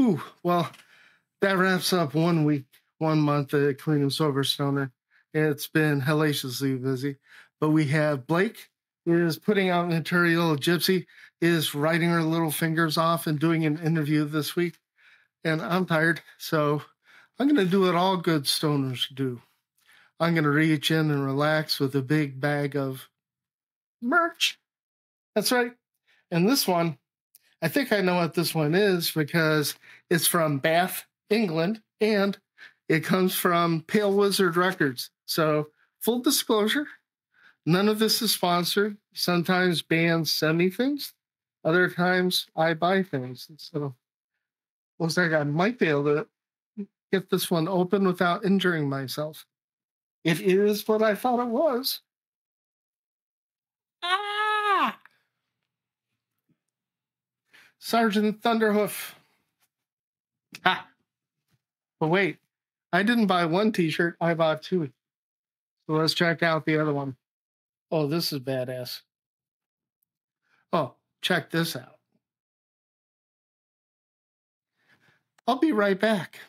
Ooh, well, that wraps up 1 week, 1 month at Clean and Sober Stoner. It's been hellaciously busy, but we have Blake is putting out material. Gypsy is writing her little fingers off and doing an interview this week, and I'm tired, so I'm going to do what all good stoners do. I'm going to reach in and relax with a big bag of merch. That's right. And this one, I think I know what this one is because it's from Bath, England, and it comes from Pale Wizard Records. So full disclosure, none of this is sponsored. Sometimes bands send me things. Other times I buy things. So looks like I might be able to get this one open without injuring myself. It is what I thought it was. Ah! Sergeant Thunderhoof. Ha! But wait, I didn't buy one t-shirt, I bought two. So let's check out the other one. Oh, this is badass. Oh, check this out. I'll be right back.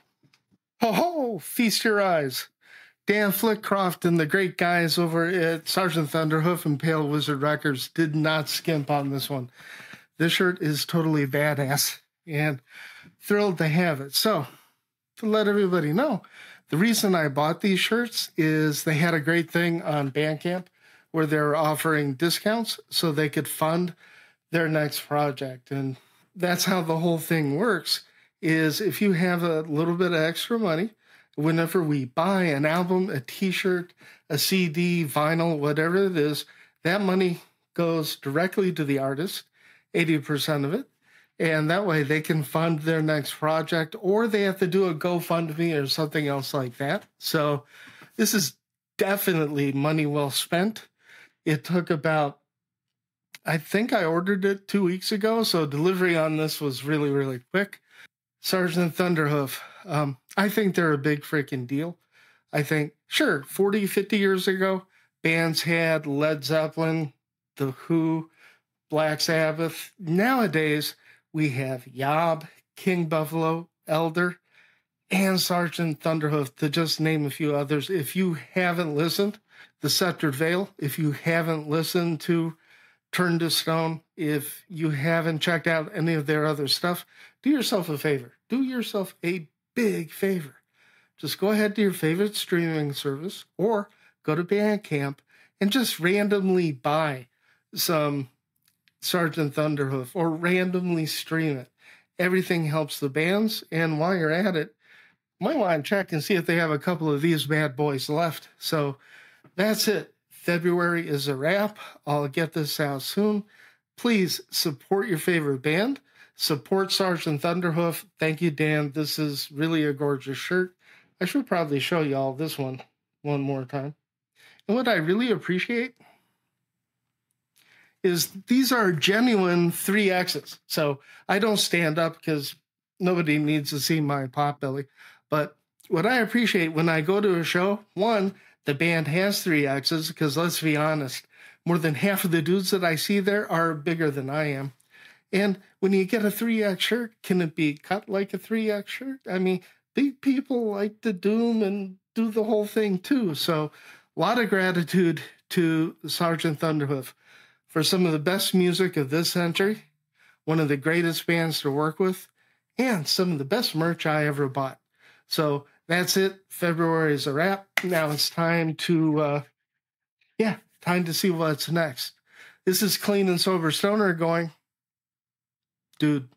Ho ho! Feast your eyes. Dan Flickcroft and the great guys over at Sergeant Thunderhoof and Pale Wizard Records did not skimp on this one. This shirt is totally badass and thrilled to have it. So, to let everybody know, the reason I bought these shirts is they had a great thing on Bandcamp where they were offering discounts so they could fund their next project. And that's how the whole thing works, is if you have a little bit of extra money, whenever we buy an album, a t-shirt, a CD, vinyl, whatever it is, that money goes directly to the artist, 80% of it. And that way they can fund their next project, or they have to do a GoFundMe or something else like that. So this is definitely money well spent. It took about, I think I ordered it 2 weeks ago, so delivery on this was really, really quick. Sergeant Thunderhoof, I think they're a big freaking deal. I think, sure, 40, 50 years ago, bands had Led Zeppelin, The Who, Black Sabbath. Nowadays, we have Yob, King Buffalo, Elder, and Sergeant Thunderhoof, to just name a few others. If you haven't listened, This Sceptred Veil, if you haven't listened to Turn to Stone, if you haven't checked out any of their other stuff, do yourself a favor. Do yourself a big favor. Just go ahead to your favorite streaming service or go to Bandcamp and just randomly buy some Sergeant Thunderhoof or randomly stream it. Everything helps the bands, and while you're at it, you might want to check and see if they have a couple of these bad boys left. So that's it. February is a wrap. I'll get this out soon. Please support your favorite band. Support Sergeant Thunderhoof. Thank you, Dan. This is really a gorgeous shirt. I should probably show you all this one more time. And what I really appreciate is these are genuine 3Xs. So I don't stand up because nobody needs to see my potbelly. But what I appreciate when I go to a show, one, the band has 3Xs, because let's be honest, more than half of the dudes that I see there are bigger than I am. And when you get a 3X shirt, can it be cut like a 3X shirt? I mean, big people like to doom and do the whole thing too. So a lot of gratitude to Sergeant Thunderhoof for some of the best music of this century, one of the greatest bands to work with, and some of the best merch I ever bought. So that's it. February is a wrap. Now it's time to, time to see what's next. This is Clean and Sober Stoner going, dude.